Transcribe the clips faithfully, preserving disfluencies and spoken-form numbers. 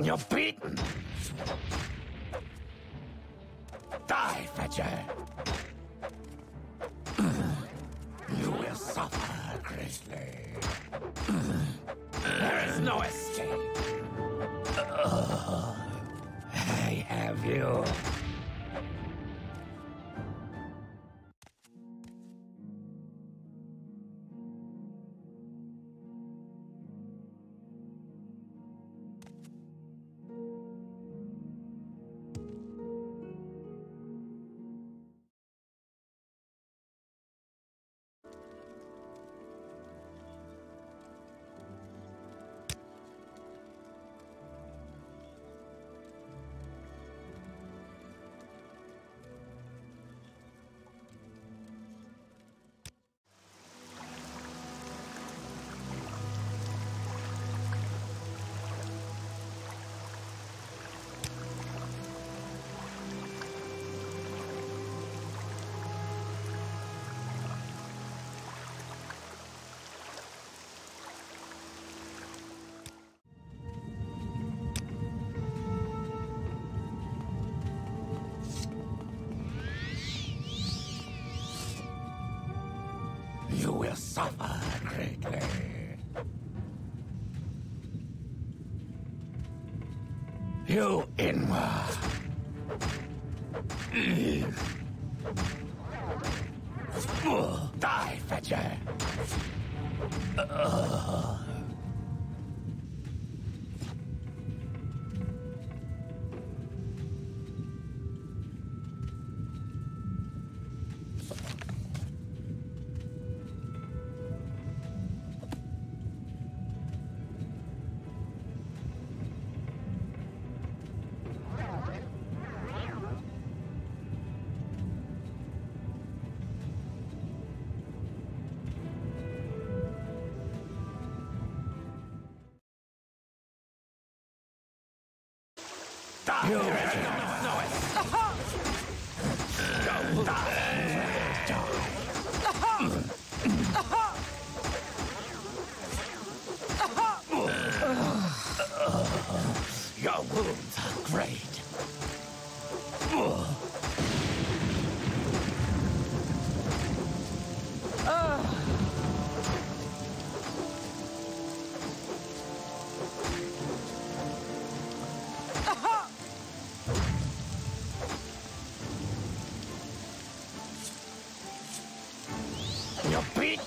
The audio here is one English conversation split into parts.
You're beaten! Die, Fetcher! You will suffer greatly. There is no escape. I have you. Suffer greatly. You inward. Die, Fetcher. Oh. You will die. You will die. Your wounds are great. You're beaten!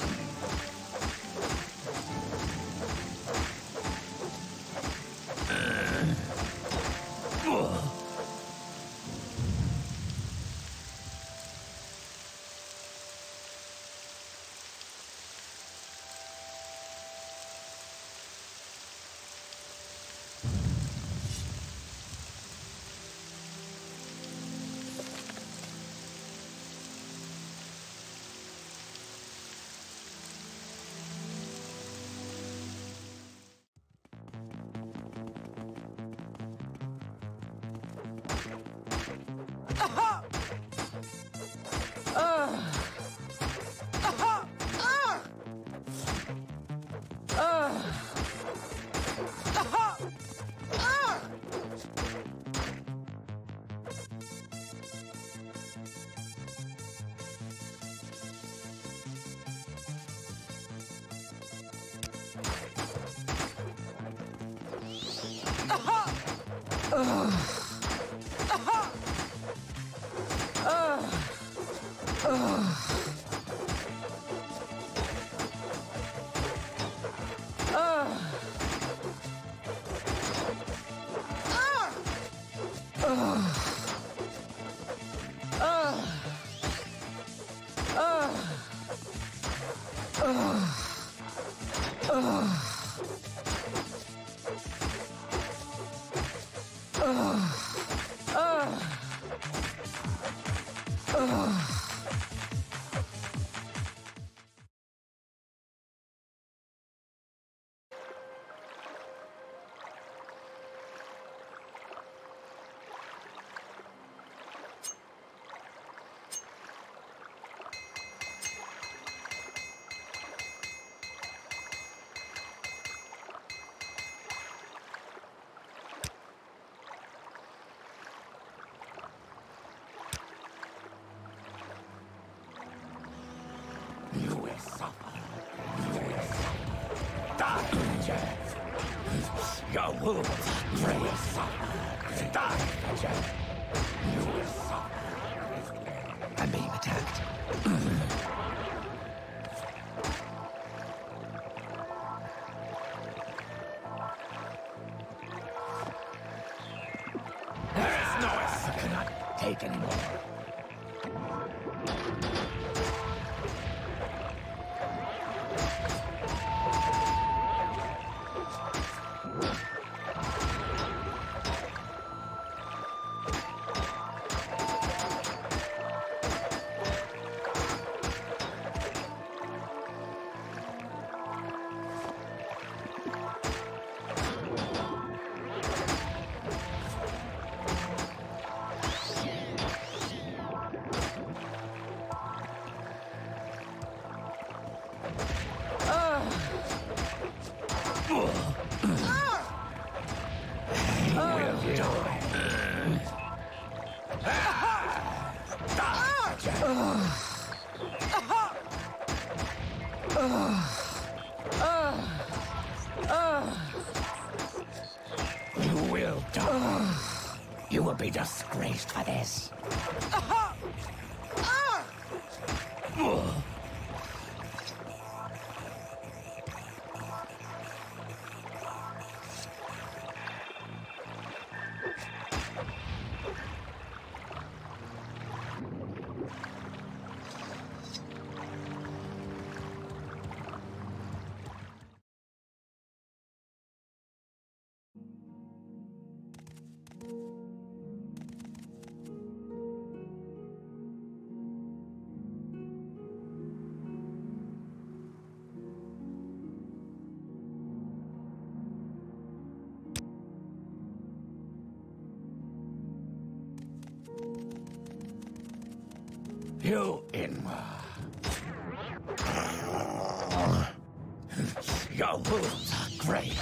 Your wounds will you suffer. Die, Fetcher. You will suffer. I'm being attacked. There is no escape. I cannot take anymore. You will be disgraced for this. Aha! Ah! Uh. You in. Your wounds are great.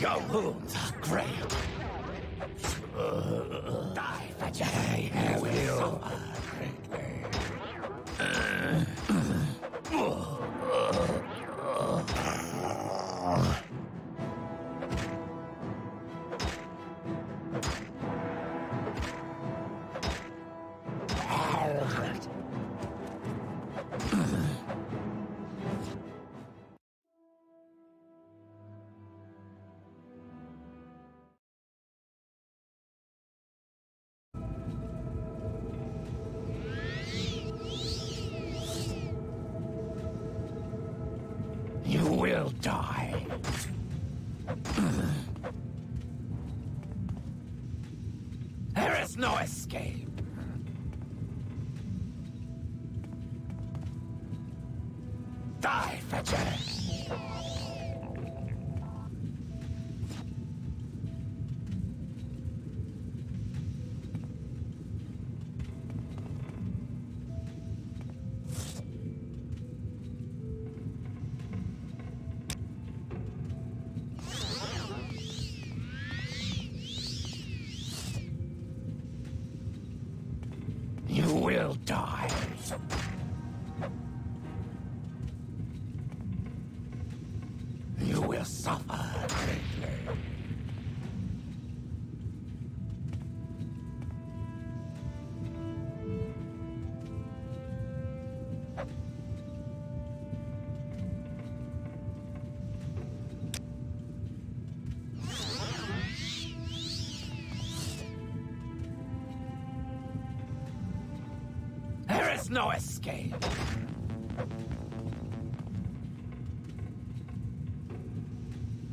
Your wounds are great. Die, Fetcher. I will suffer greatly. Will die. There is no escape. Die, Fetcher. Will die. You will suffer greatly. No escape.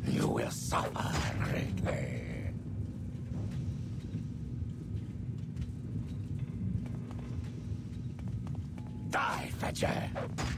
You will suffer greatly. Die, Fetcher.